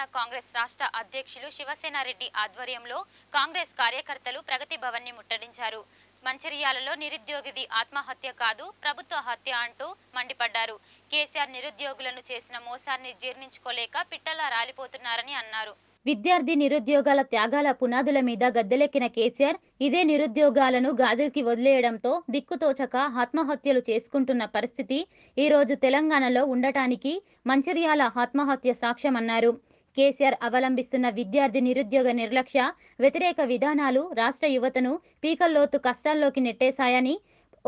యువజన కాంగ్రెస్ రాష్ట్ర అధ్యక్షులు శివసేన రెడ్డి ఆధ్వర్యంలో కాంగ్రెస్ కార్యకర్తలు ప్రగతి భవన్ ని ముట్టడించారు. మంచిర్యాలలో నిరుద్యోగిది ఆత్మహత్య కాదు ప్రభుత్వ హత్య అంటూ మండిపడ్డారు. కేసీఆర్ నిరుద్యోగులను చేసిన మోసాన్ని జీర్ణించుకోలేక పిట్టలా రాలిపోతున్నారని అన్నారు. విద్యార్థి నిరుద్యోగాల త్యాగాల పునాదుల మీద గద్దెలెక్కిన కేసీఆర్ ఇదే నిరుద్యోగాలను గాదుల్కి వదిలేయడంతో దిక్కుతోచక ఆత్మహత్యలు చేసుకుంటున్న పరిస్థితి ఈ రోజు తెలంగాణలో ఉండటానికి మంచిర్యాల ఆత్మహత్య సాక్ష్యమన్నారు. కేసీఆర్ అవలంబిస్తున్న విద్యార్థి నిరుద్యోగ నిర్లక్ష్య వ్యతిరేక విధానాలు రాష్ట్ర యువతను పీకల్లోతు కష్టాల్లోకి నెట్టేశాయని,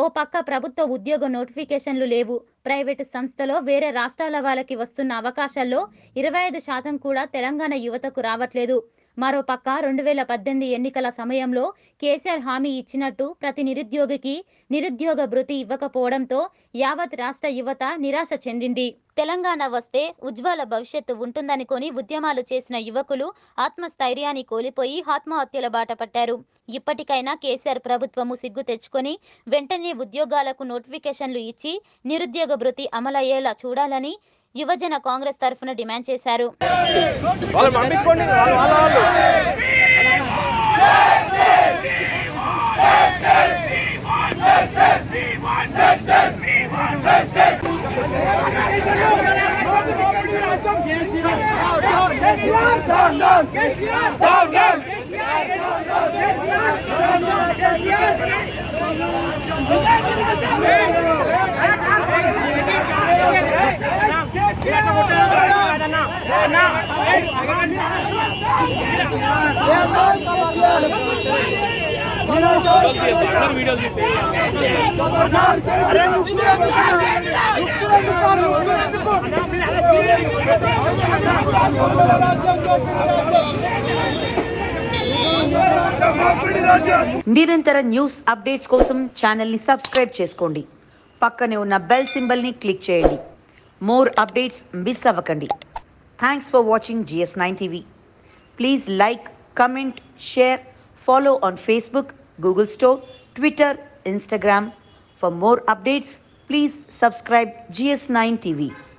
ఓ పక్క ప్రభుత్వ ఉద్యోగ నోటిఫికేషన్లు లేవు, ప్రైవేటు సంస్థలో వేరే రాష్ట్రాల వాళ్ళకి వస్తున్న అవకాశాల్లో 25% కూడా తెలంగాణ యువతకు రావట్లేదు. మరోపక్క 2018 ఎన్నికల సమయంలో కేసీఆర్ హామీ ఇచ్చినట్టు ప్రతి నిరుద్యోగికి నిరుద్యోగ భృతి ఇవ్వకపోవడంతో యావత్ రాష్ట్ర యువత నిరాశ చెందింది. తెలంగాణ వస్తే ఉజ్వల భవిష్యత్తు ఉంటుందనుకొని ఉద్యమాలు చేసిన యువకులు ఆత్మస్థైర్యాన్ని కోల్పోయి ఆత్మహత్యల బాట పట్టారు. ఇప్పటికైనా కేసీఆర్ ప్రభుత్వము సిగ్గు తెచ్చుకొని వెంటనే ఉద్యోగాలకు నోటిఫికేషన్లు ఇచ్చి నిరుద్యోగ భృతి అమలయ్యేలా చూడాలని యువజన కాంగ్రెస్ తరఫున డిమాండ్ చేశారు. నిరంతర న్యూస్ అప్డేట్స్ కోసం ఛానల్ ని సబ్స్క్రైబ్ చేసుకోండి. పక్కనే ఉన్న బెల్ సింబల్ ని క్లిక్ చేయండి. మోర్ అప్డేట్స్ మిస్ అవ్వకండి. Thanks for watching GS9 TV. Please like, comment, share, follow on Facebook, Google Store, Twitter, Instagram. For more updates, please subscribe GS9 TV.